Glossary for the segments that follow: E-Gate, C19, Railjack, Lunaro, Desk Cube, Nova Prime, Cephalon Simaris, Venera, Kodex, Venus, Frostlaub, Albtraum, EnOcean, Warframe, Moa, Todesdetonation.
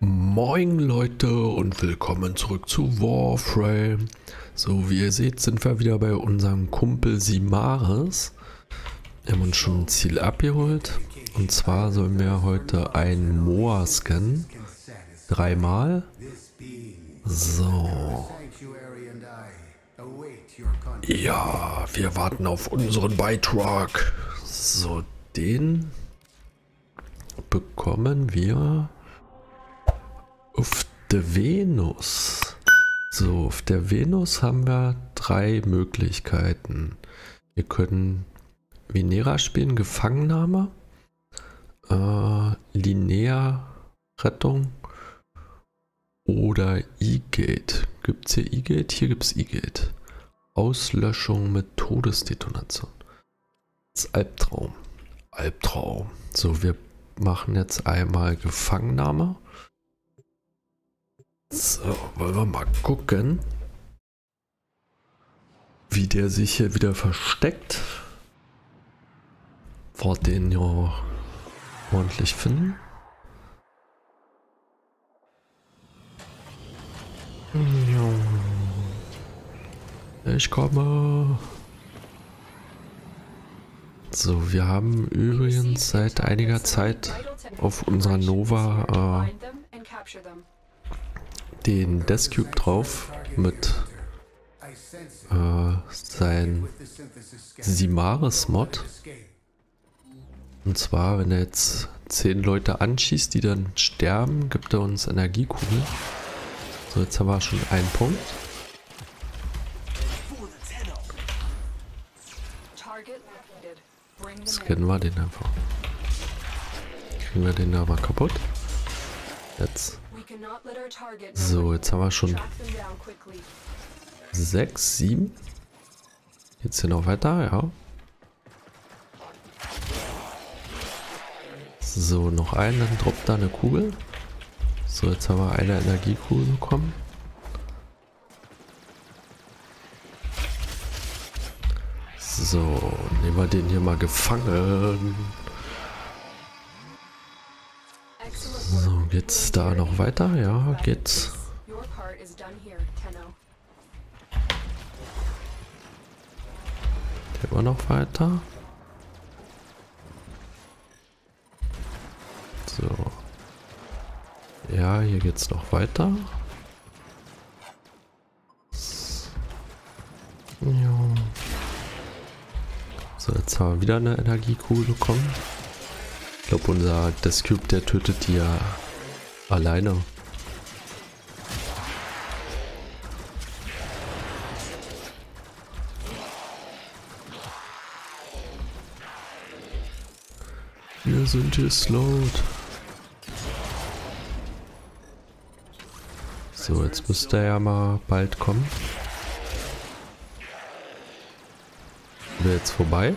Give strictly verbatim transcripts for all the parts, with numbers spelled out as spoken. Moin Leute und willkommen zurück zu Warframe. So, wie ihr seht, sind wir wieder bei unserem Kumpel Simaris. Wir haben uns schon ein Ziel abgeholt. Und zwar sollen wir heute einen M O A scannen. Dreimal. So. Ja, wir warten auf unseren Beitrag. So, den bekommen wir auf der Venus. So, auf der Venus haben wir drei Möglichkeiten. Wir können Venera spielen, Gefangennahme, äh, Linea Rettung oder E-Gate. Gibt es hier E-Gate? Hier gibt es E-Gate. Auslöschung mit Todesdetonation. Das Albtraum. Albtraum. So, wir machen jetzt einmal Gefangennahme. So, wollen wir mal gucken, wie der sich hier wieder versteckt. Vor den ja ordentlich finden. Ich komme. So, wir haben übrigens seit einiger Zeit auf unserer Nova äh, den Desk Cube drauf mit äh, sein Simaris Mod. Und zwar, wenn er jetzt zehn Leute anschießt, die dann sterben, gibt er uns Energiekugeln. So, jetzt haben wir schon einen Punkt. Scannen wir den einfach. Kriegen wir den da mal kaputt. Jetzt. So, jetzt haben wir schon sechs, sieben. Jetzt hier noch weiter, ja. So, noch einen, dann droppt da eine Kugel. So, jetzt haben wir eine Energiekugel bekommen. So, nehmen wir den hier mal gefangen. So, geht's da noch weiter? Ja, geht's. Gehen wir noch weiter. So. Ja, hier geht's noch weiter. Ja. So, jetzt haben wir wieder eine Energiekugel bekommen. Ich glaube, unser Desk Cube, der tötet die ja alleine. Wir sind hier slowed. So, jetzt müsste er ja mal bald kommen. Wäre jetzt vorbei.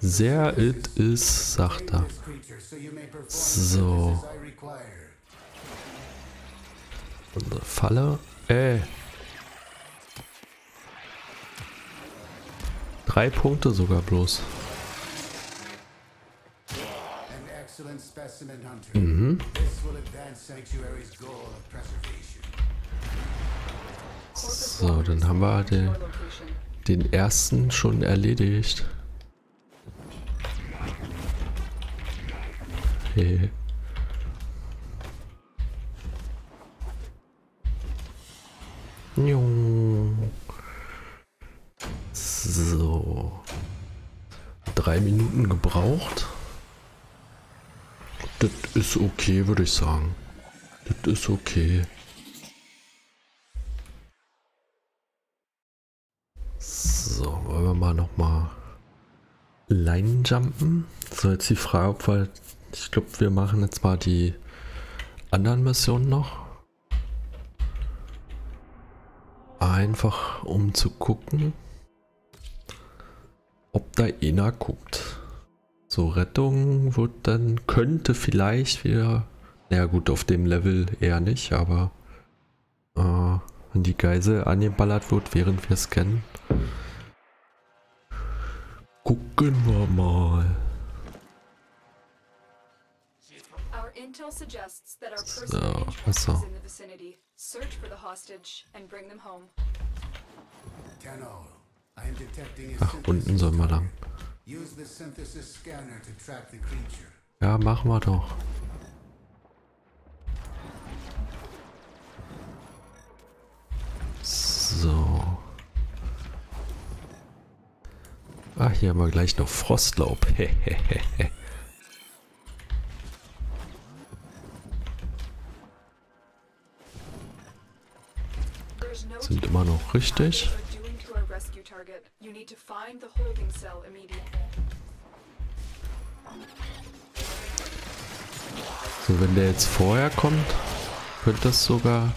There it is, sagt er. So. Unsere Falle. Ey. Drei Punkte sogar bloß. Mhm. So, dann haben wir den, den ersten schon erledigt. Okay. So. Drei Minuten gebraucht. Das ist okay, würde ich sagen. Das ist okay. So, wollen wir mal nochmal Linejumpen. So, jetzt die Frage, ob wir... Ich glaube, wir machen jetzt mal die anderen Missionen noch. Einfach um zu gucken, ob da einer guckt. So, Rettung wird dann, könnte vielleicht wieder, naja gut, auf dem Level eher nicht, aber äh, wenn die Geisel angeballert wird, während wir scannen, gucken wir mal. Intel suggests that our personal interest is in the vicinity. Search for the hostage and bring them home. Ach, unten sollen wir lang. Ja, machen wir doch. So. Ah, hier haben wir gleich noch Frostlaub. Hehehehe. Sind immer noch richtig. So, wenn der jetzt vorher kommt, könnte das sogar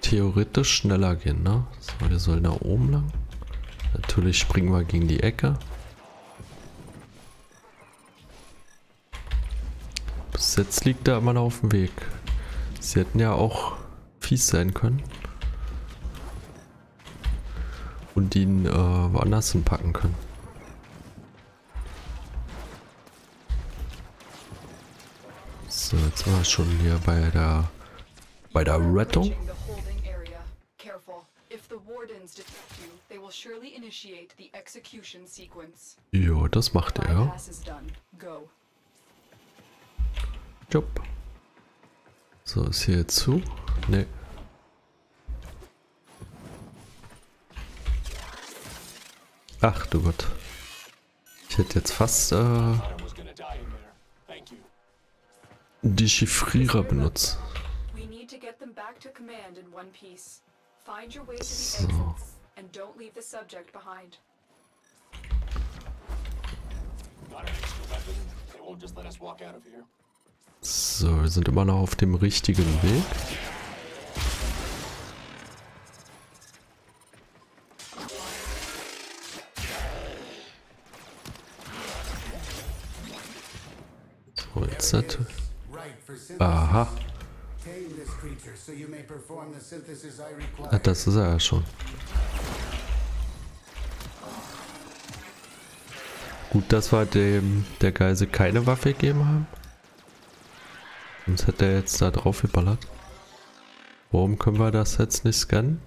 theoretisch schneller gehen, ne? So, der soll nach oben lang. Natürlich springen wir gegen die Ecke. Bis jetzt liegt er immer noch auf dem Weg. Sie hätten ja auch fies sein können. Und ihn äh, woanders hinpacken können. So, jetzt war schon hier bei der bei der Rettung. Ja, das macht er. Job. So, ist hier jetzt zu? Ne. Ach du Gott. Ich hätte jetzt fast äh, die Chiffrierer benutzt. So. So, wir sind immer noch auf dem richtigen Weg. Aha. Ah, das ist er ja schon. Gut, dass wir dem der Geise keine Waffe gegeben haben. Sonst hätte er jetzt da drauf geballert. Warum können wir das jetzt nicht scannen?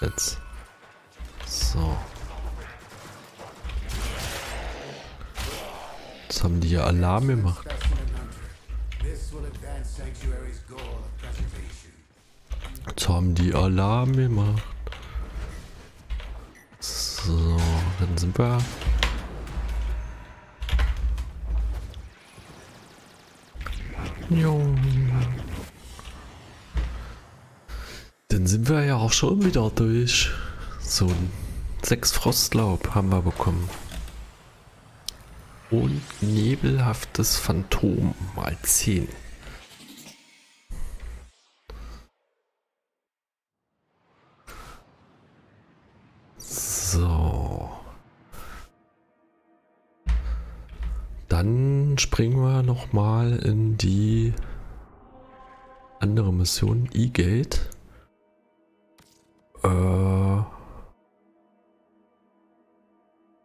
Jetzt. So. Jetzt haben die ja Alarm gemacht. Jetzt haben die Alarm gemacht. So, dann sind wir. Jo. Dann sind wir ja auch schon wieder durch. So, sechs Frostlaub haben wir bekommen. Und nebelhaftes Phantom mal zehn. So. Dann springen wir nochmal in die andere Mission, E-Gate. Äh.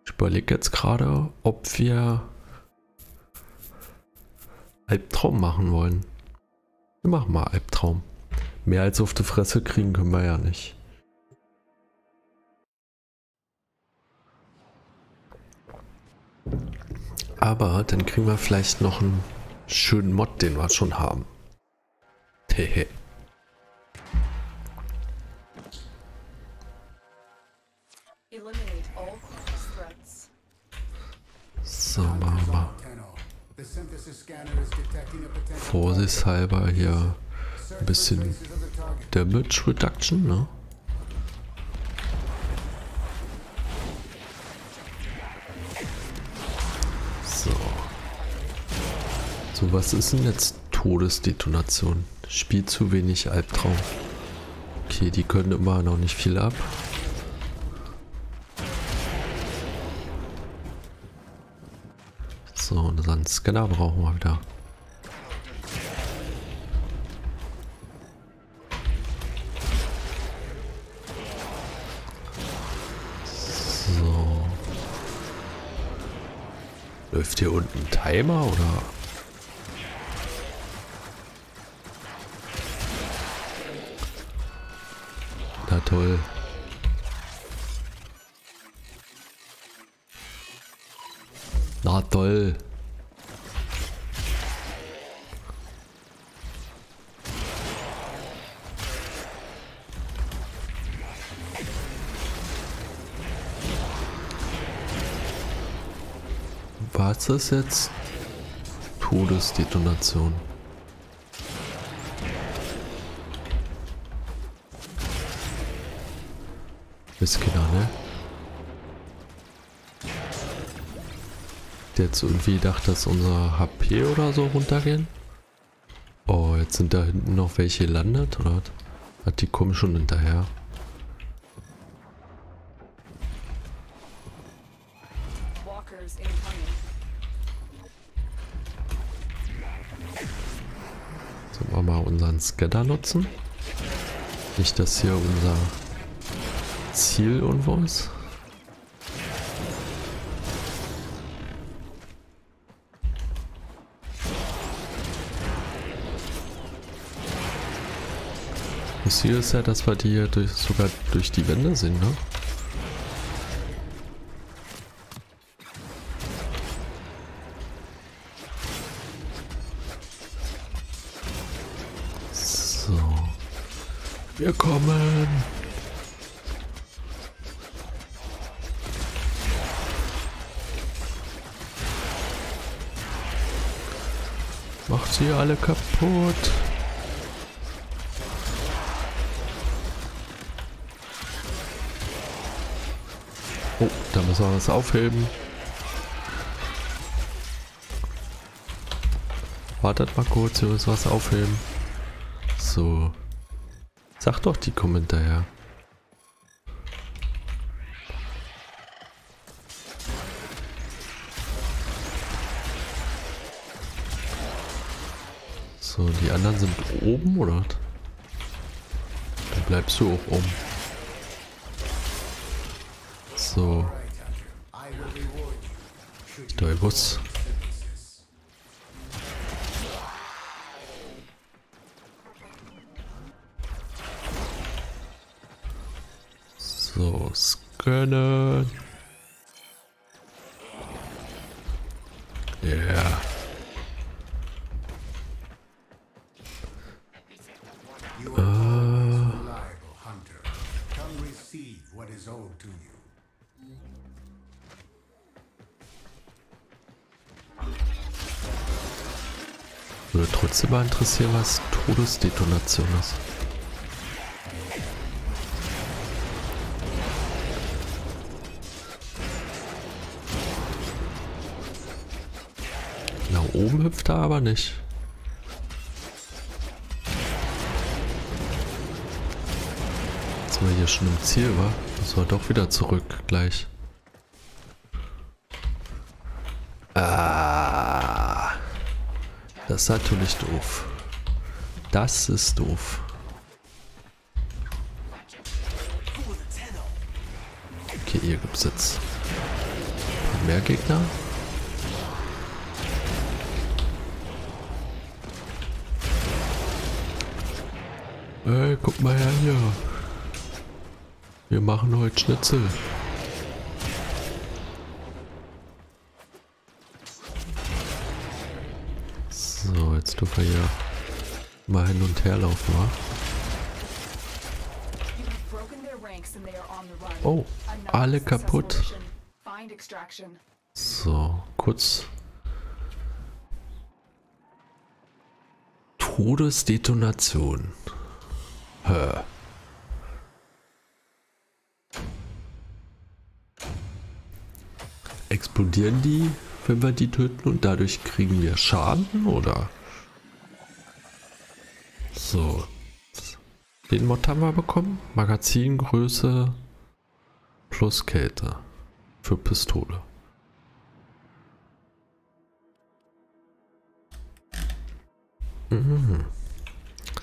Ich überlege jetzt gerade, ob wir Albtraum machen wollen. Wir machen mal Albtraum. Mehr als auf die Fresse kriegen können wir ja nicht. Aber dann kriegen wir vielleicht noch einen schönen Mod, den wir schon haben. Hehe. So, machen wir mal. Vorsichtshalber hier ein bisschen Damage Reduction, ne? So. So, was ist denn jetzt Todesdetonation? Spielt zu wenig Albtraum. Okay, die können immer noch nicht viel ab. So, und dann Scanner brauchen wir wieder. So. läuft hier unten ein Timer oder? Na toll. Na toll. Was ist jetzt? Todesdetonation. Ist genau, ne? Jetzt irgendwie gedacht, dass unser H P oder so runtergehen. Oh, jetzt sind da hinten noch welche gelandet, oder? Hat die kommen schon hinterher. Sollen wir mal unseren Scatter nutzen? Nicht, dass hier unser Ziel irgendwo ist. Das Ziel ist ja, dass wir die hier durch, sogar durch die Wände sehen, ne? So. Wir kommen! Macht sie alle kaputt! Oh, da müssen wir was aufheben. Wartet mal kurz, wir müssen was aufheben. So. Sag doch, die kommen hinterher. So, die anderen sind oben, oder? Dann bleibst du auch oben. So. Deubus. So, scannen. Ja. Yeah. Würde trotzdem mal interessieren, was Todesdetonation ist. Nach oben hüpft er aber nicht. Jetzt sind wir hier schon im Ziel, wa? Müssen wir doch wieder zurück gleich. Ah. Das ist natürlich doof. Das ist doof. Okay, hier gibt es jetzt mehr Gegner. Ey, guck mal her hier. Wir machen heute Schnitzel. So, jetzt dürfen wir hier mal hin und her laufen, wa? Oh, alle kaputt. So, kurz. Todesdetonation. Hör. Explodieren die, wenn wir die töten, und dadurch kriegen wir Schaden, oder? So. Den Mod haben wir bekommen. Magazingröße plus Kälte für Pistole. Mhm.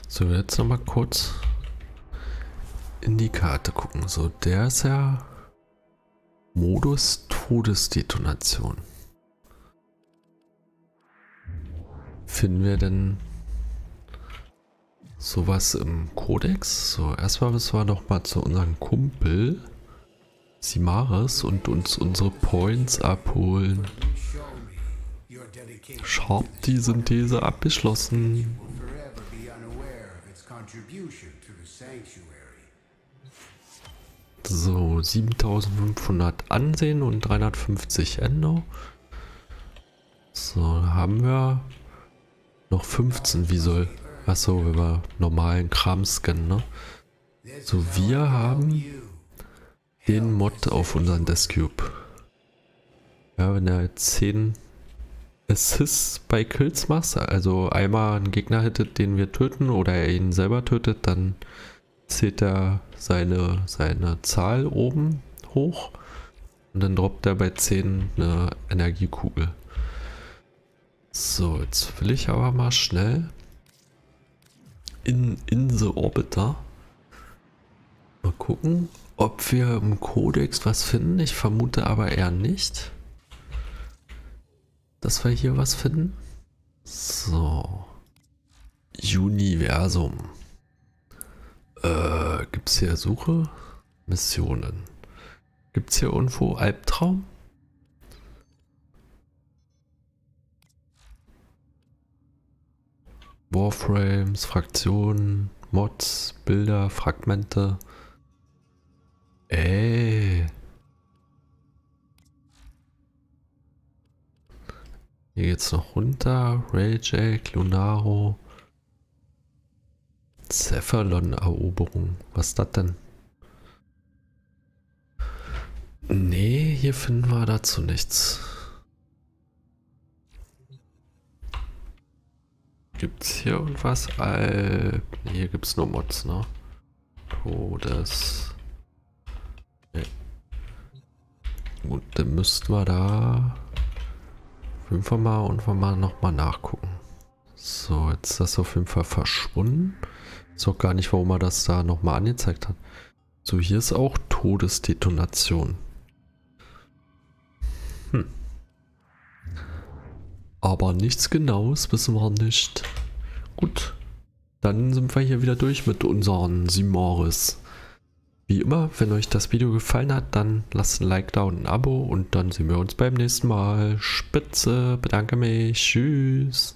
So, jetzt nochmal kurz in die Karte gucken. So, der ist ja Modus Todesdetonation. Finden wir denn sowas im Kodex? So, erstmal müssen wir noch mal zu unserem Kumpel Simaris und uns unsere Points abholen. Sharp die Synthese abgeschlossen. So, siebentausendfünfhundert Ansehen und dreihundertfünfzig Endo. So, haben wir noch fünfzehn, wie soll? Achso, wenn wir normalen Kram scannen, ne? So, wir haben den Mod auf unseren Desk Cube. Ja, wenn er zehn Assists bei Kills macht, also einmal einen Gegner hittet, den wir töten, oder er ihn selber tötet, dann zählt er seine, seine Zahl oben hoch und dann droppt er bei zehn eine Energiekugel. So, jetzt will ich aber mal schnell in, in the Orbiter mal gucken, ob wir im Kodex was finden. Ich vermute aber eher nicht, dass wir hier was finden. So, Universum. Äh, gibt es hier Suche? Missionen. Gibt es hier irgendwo Albtraum? Warframes, Fraktionen, Mods, Bilder, Fragmente. Ey. Hier geht's noch runter. Railjack, Lunaro. Cephalon-Eroberung. Was ist das denn? Nee, hier finden wir dazu nichts. Gibt's hier irgendwas? Al nee, hier gibt's nur Mods, ne? Todes. Nee. Gut, dann müssten wir da auf jeden Fall mal und mal nochmal nachgucken. So, jetzt ist das auf jeden Fall verschwunden. Ist auch gar nicht, warum er das da nochmal angezeigt hat. So, hier ist auch Todesdetonation. Hm. Aber nichts Genaues wissen wir nicht. Gut, dann sind wir hier wieder durch mit unseren Simaris. Wie immer, wenn euch das Video gefallen hat, dann lasst ein Like da und ein Abo und dann sehen wir uns beim nächsten Mal. Spitze, bedanke mich, tschüss.